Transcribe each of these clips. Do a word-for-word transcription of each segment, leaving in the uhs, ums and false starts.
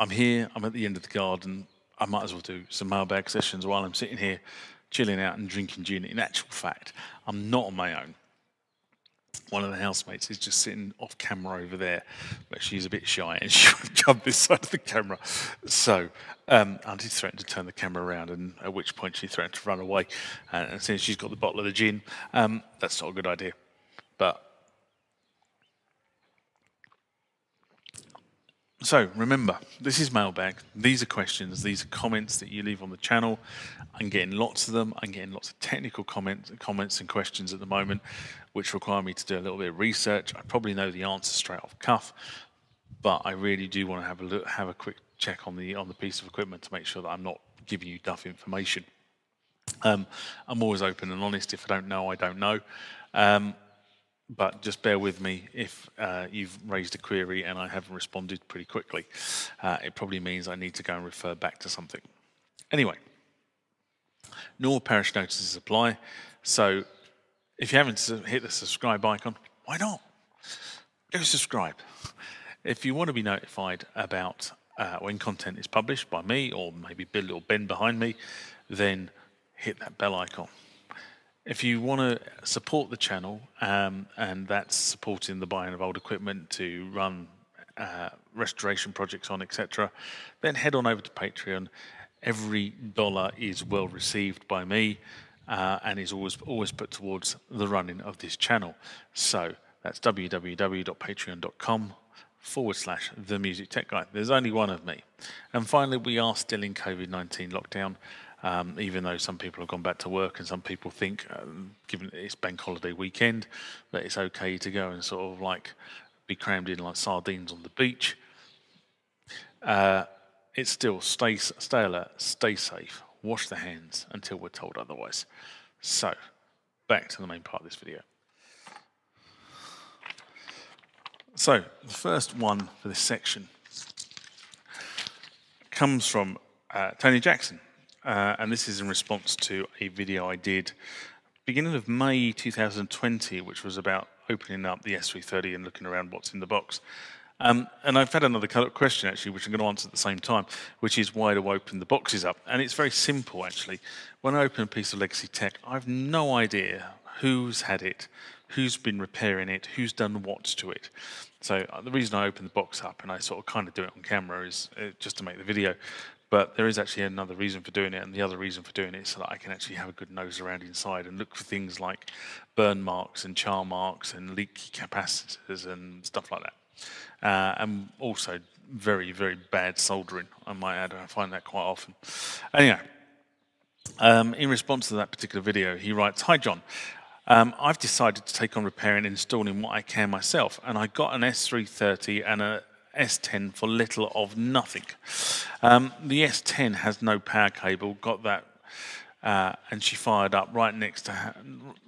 I'm here, I'm at the end of the garden, I might as well do some mailbag sessions while I'm sitting here chilling out and drinking gin. In actual fact, I'm not on my own. One of the housemates is just sitting off camera over there, but she's a bit shy and she won't come this side of the camera. So um, I did threaten to turn the camera around, and at which point she threatened to run away. Uh, and since she's got the bottle of the gin, um, that's not a good idea. But so remember, this is mailbag. These are questions. These are comments that you leave on the channel. I'm getting lots of them. I'm getting lots of technical comments, comments and questions at the moment, which require me to do a little bit of research. I probably know the answer straight off cuff, but I really do want to have a look, have a quick check on the on the piece of equipment to make sure that I'm not giving you duff information. Um, I'm always open and honest. If I don't know, I don't know. Um, But just bear with me if uh, you've raised a query and I haven't responded pretty quickly. Uh, it probably means I need to go and refer back to something. Anyway, normal parish notices apply. So if you haven't hit the subscribe icon, why not? Go subscribe. If you want to be notified about uh, when content is published by me or maybe Bill or Ben behind me, then hit that bell icon. If you want to support the channel, um, and that's supporting the buying of old equipment to run uh, restoration projects on, et cetera, then head on over to Patreon. Every dollar is well received by me, uh, and is always always put towards the running of this channel. So that's www.patreon.com forward slash The Music Tech Guy. There's only one of me. And finally, we are still in COVID nineteen lockdown. Um, even though some people have gone back to work and some people think, um, given it's bank holiday weekend, that it's okay to go and sort of like be crammed in like sardines on the beach. Uh, it's still stay, stay alert, stay safe, wash the hands until we're told otherwise. So, back to the main part of this video. So, the first one for this section comes from uh, Tony Jackson. Uh, and this is in response to a video I did beginning of May two thousand twenty, which was about opening up the S three thirty and looking around what's in the box. Um, and I've had another question, actually, which I'm going to answer at the same time, which is why do I open the boxes up? And it's very simple, actually. When I open a piece of legacy tech, I've no idea who's had it, who's been repairing it, who's done what to it. So the reason I open the box up and I sort of kind of do it on camera is uh, just to make the video. But there is actually another reason for doing it, and the other reason for doing it is so that I can actually have a good nose around inside and look for things like burn marks and char marks and leaky capacitors and stuff like that. Uh, and also very, very bad soldering, I might add. I find that quite often. Anyway, um, in response to that particular video, he writes, "Hi, John. Um, I've decided to take on repairing and installing what I can myself, and I got an S three thirty and a S ten for little of nothing. Um, the S ten has no power cable, got that, uh, and she fired up right next to ha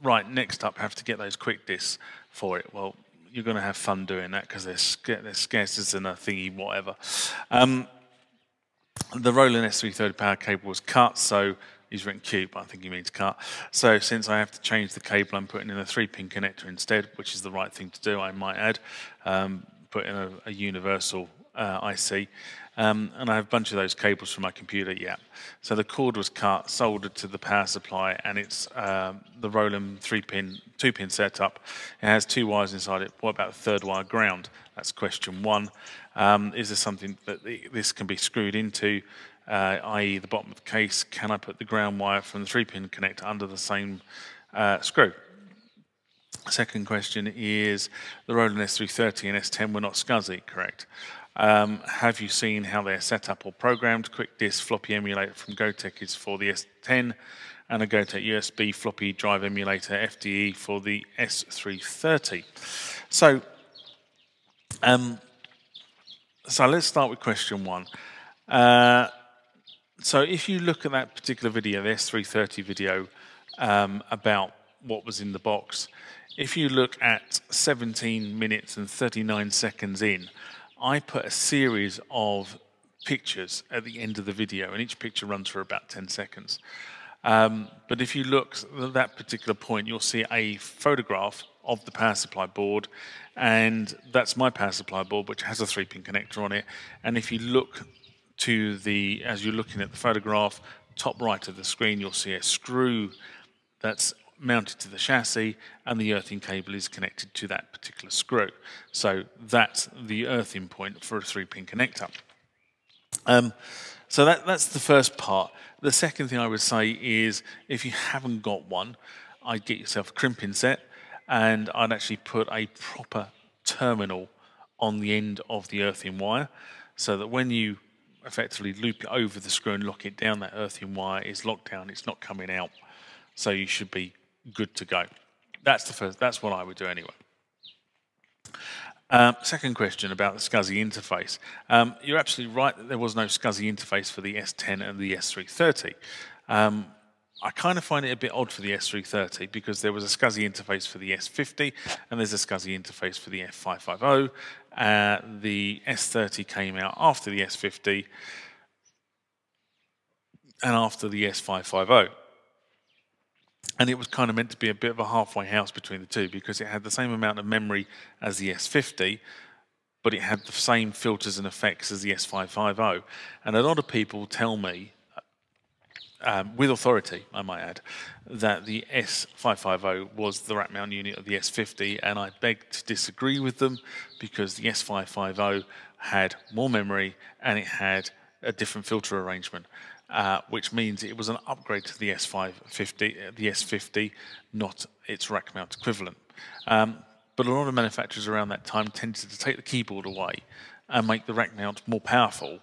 right next up. Have to get those quick discs for it. Well, you're going to have fun doing that because they're sc they're scarcer than a thingy whatever. Um, the Roland S three thirty power cable was cut, so." He's written cube, but I think he means cut. "So since I have to change the cable, I'm putting in a three-pin connector instead, which is the right thing to do, I might add. Um, put in a, a universal uh, I C. Um, and I have a bunch of those cables from my computer, yeah. So the cord was cut, soldered to the power supply, and it's um, the Roland three-pin, two-pin setup. It has two wires inside it. What about the third wire ground? That's question one. Um, is there something that the, this can be screwed into? Uh, that is the bottom of the case, can I put the ground wire from the three-pin connector under the same uh, screw? Second question is, the Roland S three thirty and S ten were not SCSI, correct? Um, have you seen how they're set up or programmed? Quick disk floppy emulator from GoTek is for the S ten, and a GoTek U S B floppy drive emulator F D E for the S three thirty. So, um, so let's start with question one. Uh, So if you look at that particular video, the S three thirty video, um, about what was in the box, if you look at seventeen minutes and thirty-nine seconds in, I put a series of pictures at the end of the video, and each picture runs for about ten seconds. Um, but if you look at that particular point, you'll see a photograph of the power supply board, and that's my power supply board, which has a three-pin connector on it. And if you look to the, as you're looking at the photograph, top right of the screen, you'll see a screw that's mounted to the chassis, and the earthing cable is connected to that particular screw. So that's the earthing point for a three-pin connector. Um, so that, that's the first part. The second thing I would say is, if you haven't got one, I'd get yourself a crimping set, and I'd actually put a proper terminal on the end of the earthing wire, so that when you effectively loop it over the screw and lock it down, that earthing wire is locked down, it's not coming out. So you should be good to go. That's the first, that's what I would do anyway. Um, second question about the SCSI interface. Um, you're absolutely right that there was no SCSI interface for the S ten and the S three thirty. Um, I kind of find it a bit odd for the S three thirty, because there was a SCSI interface for the S fifty, and there's a SCSI interface for the F five fifty. Uh, the S thirty came out after the S fifty and after the S five fifty. And it was kind of meant to be a bit of a halfway house between the two, because it had the same amount of memory as the S fifty, but it had the same filters and effects as the S five fifty. And a lot of people tell me, um, with authority, I might add, that the S five fifty was the rack mount unit of the S fifty, and I beg to disagree with them, because the S five fifty had more memory and it had a different filter arrangement. Uh, which means it was an upgrade to the S five fifty, the S fifty, not its rack mount equivalent. Um, but a lot of manufacturers around that time tended to take the keyboard away and make the rack mount more powerful.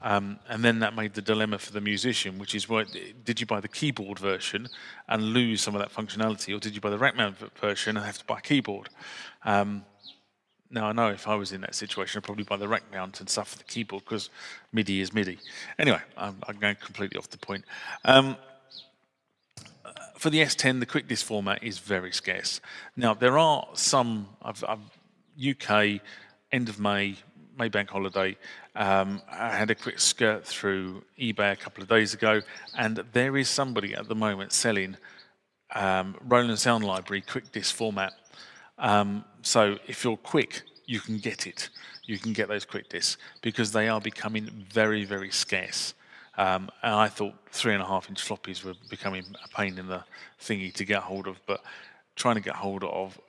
Um, and then that made the dilemma for the musician, which is, well, did you buy the keyboard version and lose some of that functionality, or did you buy the rack mount version and have to buy a keyboard? Um, Now, I know if I was in that situation, I'd probably buy the rack mount and suffer the keyboard, because MIDI is MIDI. Anyway, I'm, I'm going completely off the point. Um, for the S ten, the quick disc format is very scarce. Now, there are some, I've, I've, U K, end of May, May Bank Holiday, um, I had a quick skirt through eBay a couple of days ago, and there is somebody at the moment selling um, Roland Sound Library quick disc format. Um, so if you're quick, you can get it. You can get those quick discs, because they are becoming very, very scarce. Um, and I thought three and a half inch floppies were becoming a pain in the thingy to get hold of, but trying to get hold of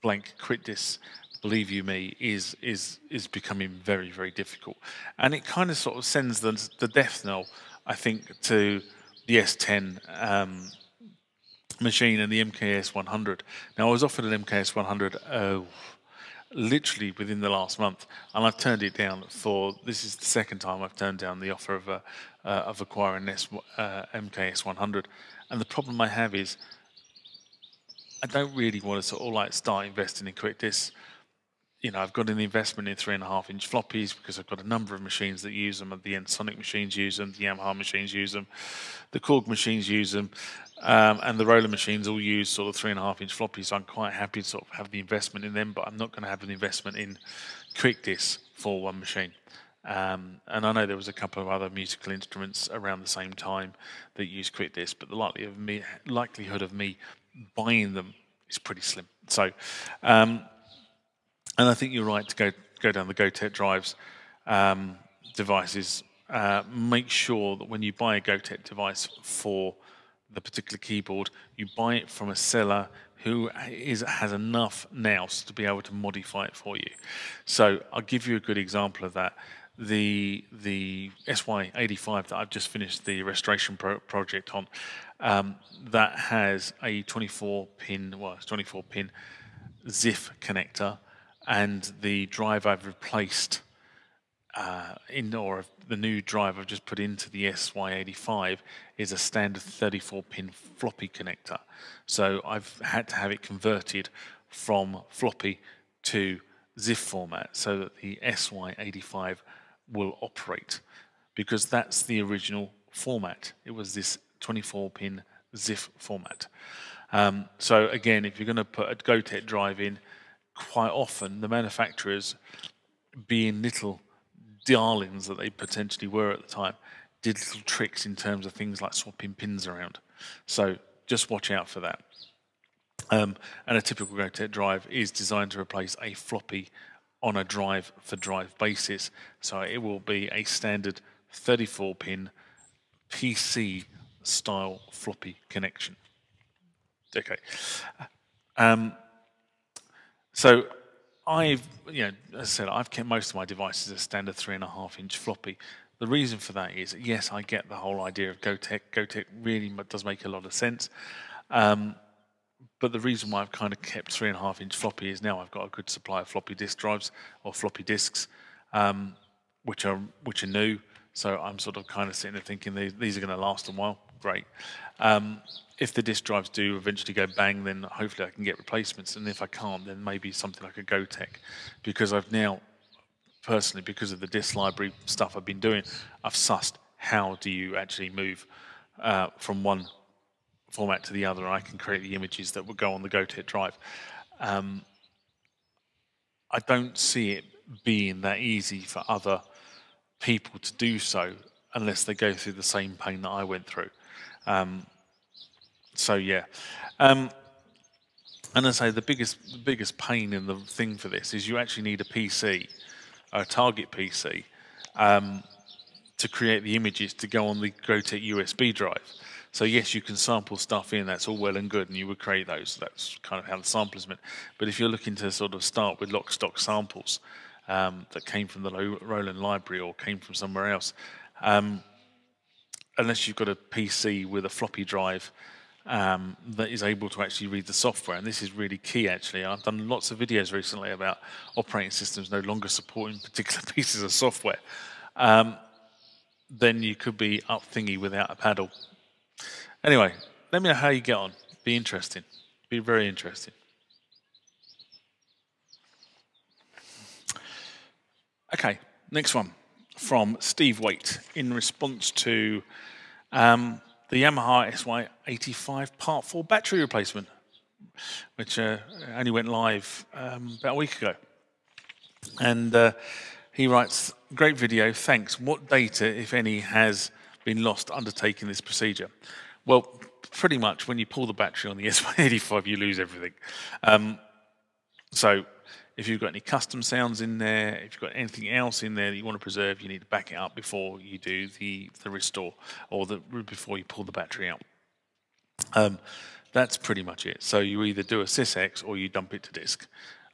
blank quick discs, believe you me, is is is becoming very, very difficult. And it kind of sort of sends the, the death knell, I think, to the S ten. Um, machine and the M K S one hundred. Now, I was offered an M K S one hundred oh, literally within the last month, and I've turned it down for, this is the second time I've turned down the offer of, a, uh, of acquiring an uh, M K S one hundred. And the problem I have is, I don't really want to sort of like start investing in quick discs. You know, I've got an investment in three and a half inch floppies, because I've got a number of machines that use them. The Ensoniq machines use them, the Yamaha machines use them, the Korg machines use them, um, and the Roland machines all use sort of three and a half inch floppies. So I'm quite happy to sort of have the investment in them, but I'm not going to have an investment in quick discs for one machine. Um, and I know there was a couple of other musical instruments around the same time that use quick discs, but the likelihood of me, likelihood of me buying them is pretty slim. So. Um, And I think you're right to go go down the GoTek drives um, devices. Uh, make sure that when you buy a GoTek device for the particular keyboard, you buy it from a seller who is has enough nous to be able to modify it for you. So I'll give you a good example of that. The the S Y eighty-five that I've just finished the restoration pro project on, um, that has a twenty-four pin, well, it's twenty-four pin ZIF connector. And the drive I've replaced, uh, in, or the new drive I've just put into the S Y eighty-five, is a standard thirty-four pin floppy connector. So I've had to have it converted from floppy to ZIF format so that the S Y eighty-five will operate, because that's the original format. It was this twenty-four pin ZIF format. Um, so again, if you're going to put a GoTek drive in, quite often the manufacturers, being little darlings that they potentially were at the time, did little tricks in terms of things like swapping pins around. So just watch out for that. Um, and a typical GoTek drive is designed to replace a floppy on a drive for drive basis. So it will be a standard thirty-four pin P C style floppy connection. Okay. Um, so I've, you know, as I said, I've kept most of my devices as standard three and a half inch floppy. The reason for that is, yes, I get the whole idea of GoTek. GoTek really does make a lot of sense. Um, but the reason why I've kind of kept three and a half inch floppy is now I've got a good supply of floppy disk drives or floppy disks, um, which are which are new. So I'm sort of kind of sitting there thinking these, these are going to last a while. Great. Um, if the disk drives do eventually go bang, then hopefully I can get replacements. And if I can't, then maybe something like a GoTek, because I've now, personally, because of the disk library stuff I've been doing, I've sussed how do you actually move uh, from one format to the other, and I can create the images that will go on the GoTek drive. Um, I don't see it being that easy for other people to do so unless they go through the same pain that I went through. Um, so yeah, um, and I say the biggest the biggest pain in the thing for this is you actually need a P C, a target P C, um, to create the images to go on the GoTek U S B drive. So yes, you can sample stuff in, that's all well and good, and you would create those. That's kind of how the samplers meant. But if you're looking to sort of start with lock stock samples um, that came from the Roland library or came from somewhere else, um, unless you've got a P C with a floppy drive um, that is able to actually read the software, and this is really key actually. I've done lots of videos recently about operating systems no longer supporting particular pieces of software. Um, then you could be up thingy without a paddle. Anyway, let me know how you get on. Be interesting. Be very interesting. Okay, next one from Steve Waite in response to um, the Yamaha S Y eighty-five part four battery replacement, which uh, only went live um, about a week ago. And uh, he writes, great video, thanks. What data, if any, has been lost undertaking this procedure? Well, pretty much when you pull the battery on the S Y eighty-five, you lose everything. Um, so if you've got any custom sounds in there, if you've got anything else in there that you want to preserve, you need to back it up before you do the, the restore, or the, before you pull the battery out. Um, that's pretty much it. So you either do a SysX or you dump it to disk.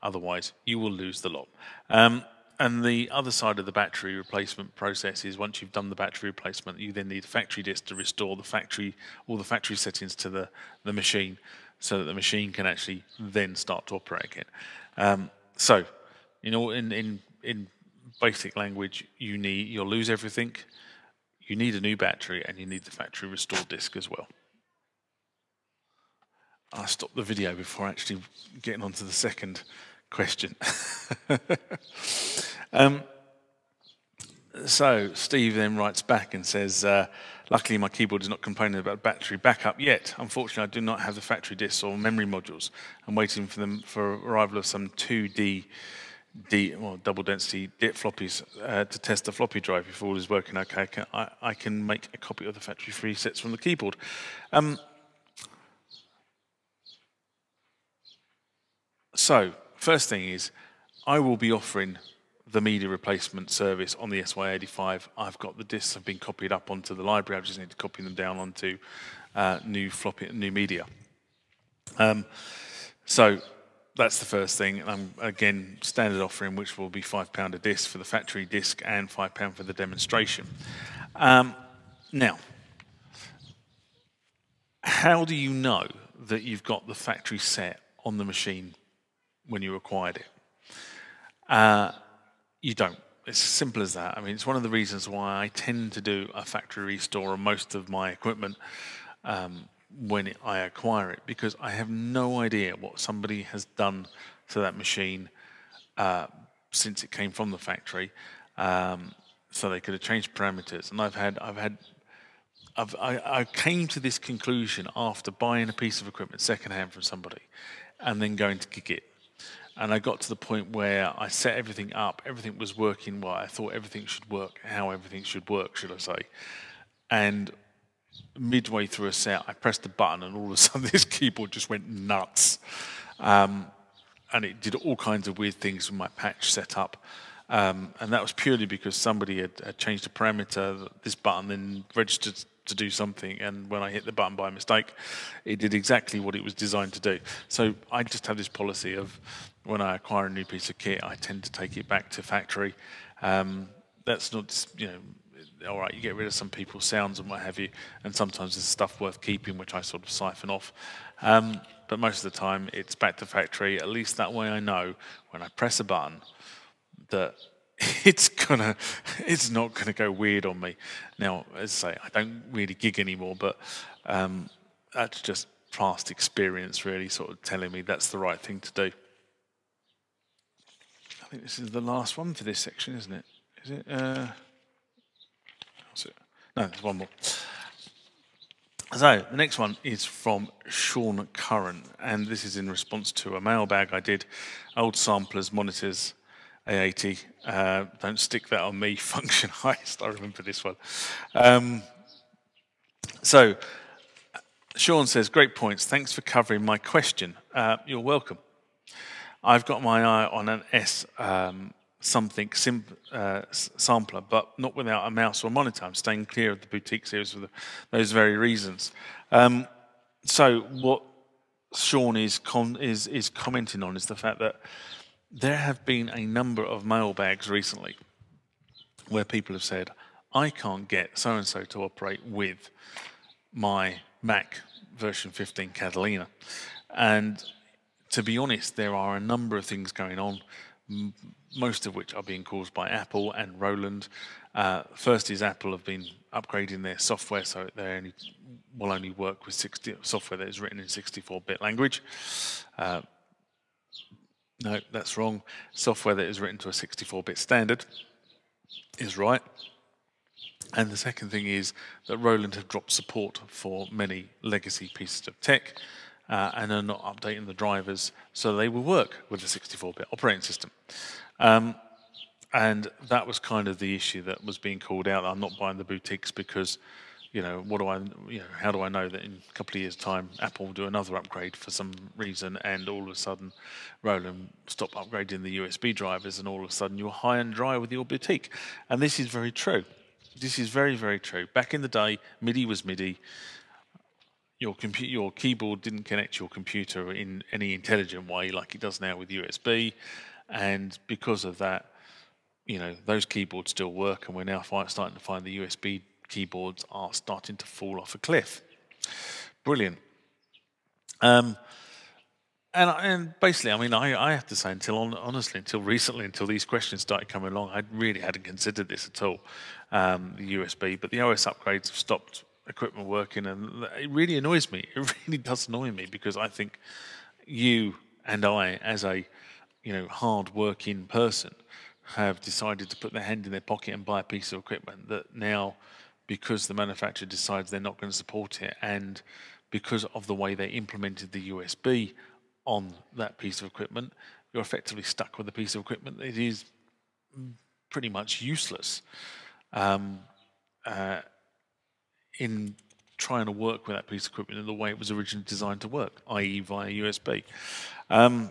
Otherwise, you will lose the lot. Um, And the other side of the battery replacement process is once you've done the battery replacement, you then need a factory disk to restore the factory, all the factory settings to the, the machine, so that the machine can actually then start to operate again. Um, so, you know, in, in, in basic language, you need, you'll lose everything, you need a new battery, and you need the factory restore disk as well. I'll stop the video before actually getting onto the second question. um, so Steve then writes back and says, uh, luckily my keyboard is not complaining about battery backup yet. Unfortunately, I do not have the factory disks or memory modules. I'm waiting for them for arrival of some two D, D, well, double density D I P floppies uh, to test the floppy drive. If all is working okay, I can, I, I can make a copy of the factory presets from the keyboard. Um, so first thing is, I will be offering the media replacement service on the S Y eighty-five. I've got the discs have been copied up onto the library. I just need to copy them down onto uh, new floppy, new media. Um, so that's the first thing. Um, again, standard offering, which will be five pound a disc for the factory disc and five pound for the demonstration. Um, now, how do you know that you've got the factory set on the machine when you acquired it? Uh, you don't. It's as simple as that. I mean, it's one of the reasons why I tend to do a factory restore on most of my equipment um, when it, I acquire it, because I have no idea what somebody has done to that machine uh, since it came from the factory. Um, so they could have changed parameters. And I've had, I've had, I've, I, I came to this conclusion after buying a piece of equipment secondhand from somebody and then going to gig it. And I got to the point where I set everything up, everything was working well, I thought everything should work, how everything should work, should I say. And midway through a set, I pressed the button and all of a sudden this keyboard just went nuts. Um, and it did all kinds of weird things with my patch setup. Um, and that was purely because somebody had, had changed the parameter, this button then registered to do something, and when I hit the button by mistake, it did exactly what it was designed to do. So I just have this policy of when I acquire a new piece of kit, I tend to take it back to factory. Um, that's not, you know, all right, you get rid of some people's sounds and what have you, and sometimes there's stuff worth keeping, which I sort of siphon off. Um, but most of the time, it's back to factory. At least that way I know when I press a button that it's gonna, it's not gonna go weird on me. Now, as I say, I don't really gig anymore, but um, that's just past experience really sort of telling me that's the right thing to do. I think this is the last one for this section, isn't it? Is it? Uh, No, there's one more. So the next one is from Sean Curran, and this is in response to a mailbag I did. Old samplers, monitors, A eighty. Uh, don't stick that on me. Function heist. I remember this one. Um, so Sean says, "Great points. Thanks for covering my question." Uh, you're welcome. I've got my eye on an S. Um, something sim, uh, sampler, but not without a mouse or monitor. I'm staying clear of the boutique series for the, those very reasons. Um, so what Sean is, con is, is commenting on is the fact that there have been a number of mailbags recently where people have said, I can't get so-and-so to operate with my Mac version fifteen Catalina. And to be honest, there are a number of things going on, most of which are being caused by Apple and Roland. Uh, first is Apple have been upgrading their software, so they only, will only work with sixty, software that is written in sixty-four bit language. Uh, no, that's wrong. Software that is written to a sixty-four bit standard is right. And the second thing is that Roland have dropped support for many legacy pieces of tech, Uh, and are not updating the drivers so they will work with the sixty-four bit operating system. Um, and that was kind of the issue that was being called out. I'm not buying the boutiques because, you know, what do I, you know, how do I know that in a couple of years' time Apple will do another upgrade for some reason, and all of a sudden Roland stop upgrading the U S B drivers, and all of a sudden you're high and dry with your boutique. And this is very true. This is very, very true. Back in the day, MIDI was MIDI. Your, your keyboard didn't connect to your computer in any intelligent way like it does now with U S B, and because of that, you know, those keyboards still work, and we're now starting to find the U S B keyboards are starting to fall off a cliff. Brilliant. Um, and, and basically, I mean, I, I have to say, until on, honestly, until recently, until these questions started coming along, I really hadn't considered this at all, um, the U S B, but the O S upgrades have stopped equipment working, and it really annoys me. It really does annoy me, because I think you and I, as a, you know, hard-working person, have decided to put their hand in their pocket and buy a piece of equipment that now, because the manufacturer decides they're not going to support it, and because of the way they implemented the U S B on that piece of equipment, you're effectively stuck with a piece of equipment that is pretty much useless. Um, uh, in trying to work with that piece of equipment in the way it was originally designed to work, that is via U S B. Um,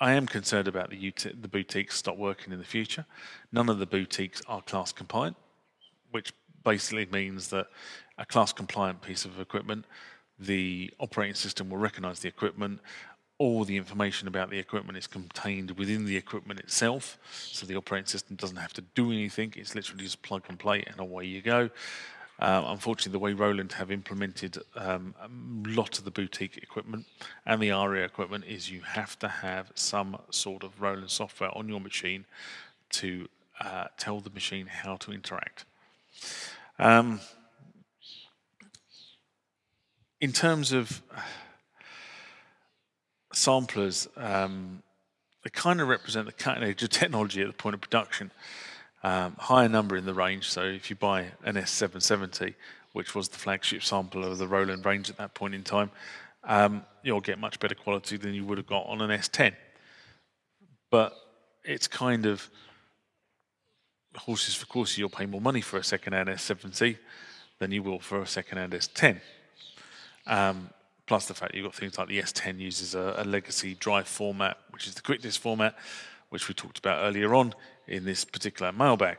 I am concerned about the, the boutiques stop working in the future. None of the boutiques are class compliant, which basically means that a class compliant piece of equipment, the operating system will recognize the equipment. All the information about the equipment is contained within the equipment itself, so the operating system doesn't have to do anything. It's literally just plug and play and away you go. Uh, unfortunately, the way Roland have implemented um, a lot of the boutique equipment and the R E equipment is you have to have some sort of Roland software on your machine to uh, tell the machine how to interact. Um, in terms of samplers, um, they kind of represent the cutting edge of technology at the point of production. Um, higher number in the range, so if you buy an S seven seventy, which was the flagship sampler of the Roland range at that point in time, um, you'll get much better quality than you would have got on an S ten. But it's kind of horses for courses. You'll pay more money for a second-hand S seventy than you will for a second-hand S ten. Um, plus the fact you've got things like the S ten uses a, a legacy drive format, which is the quickness format, which we talked about earlier on. in this particular mailbag.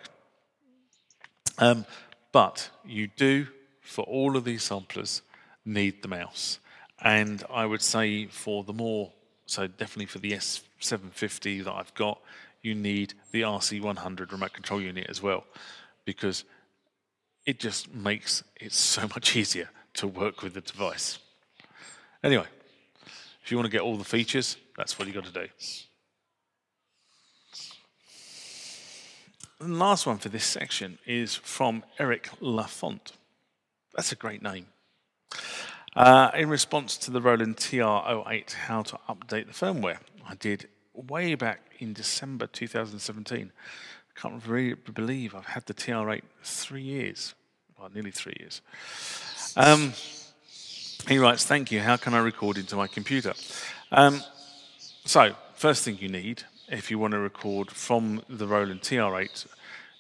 Um, but you do, for all of these samplers, need the mouse. And I would say for the more, so definitely for the S seven fifty that I've got, you need the R C one hundred remote control unit as well, because it just makes it so much easier to work with the device. Anyway, if you want to get all the features, that's what you've got to do. And the last one for this section is from Eric Lafont. That's a great name. Uh, in response to the Roland T R oh eight, how to update the firmware, I did way back in December two thousand seventeen. I can't really believe I've had the T R oh eight three years, well, nearly three years. Um, he writes, thank you, how can I record into my computer? Um, so, first thing you need, if you want to record from the Roland T R oh eight,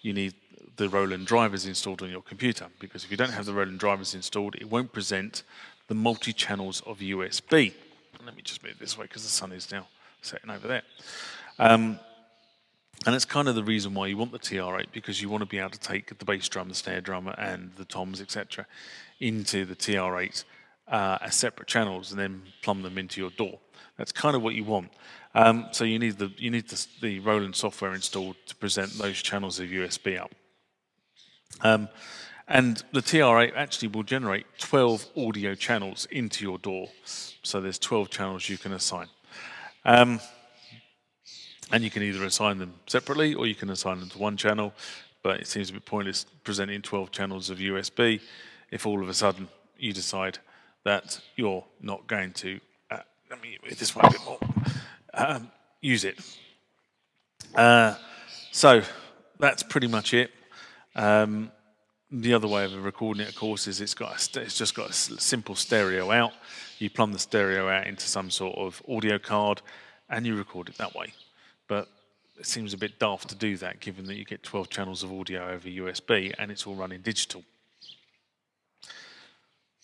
you need the Roland drivers installed on your computer, because if you don't have the Roland drivers installed, it won't present the multi-channels of U S B. Let me just move this way because the sun is now setting over there. Um, and that's kind of the reason why you want the T R oh eight, because you want to be able to take the bass drum, the snare drum, and the toms, et cetera, into the T R oh eight uh, as separate channels, and then plumb them into your D A W. That's kind of what you want. Um, so you need the you need the, the Roland software installed to present those channels of U S B up. Um, and the T R oh eight actually will generate twelve audio channels into your D A W. So there's twelve channels you can assign. Um, and you can either assign them separately or you can assign them to one channel, but it seems a bit pointless presenting twelve channels of U S B if all of a sudden you decide that you're not going to, uh, let me move this one a bit more, um, use it. Uh, so that's pretty much it. Um, the other way of recording it, of course, is it's got a, it's just got a simple stereo out. You plumb the stereo out into some sort of audio card, and you record it that way. But it seems a bit daft to do that, given that you get twelve channels of audio over U S B, and it's all running digital.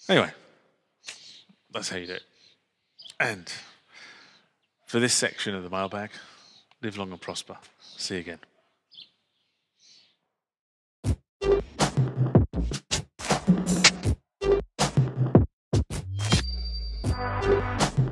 Anyway, that's how you do it. And for this section of the mailbag, live long and prosper. See you again. Thank you.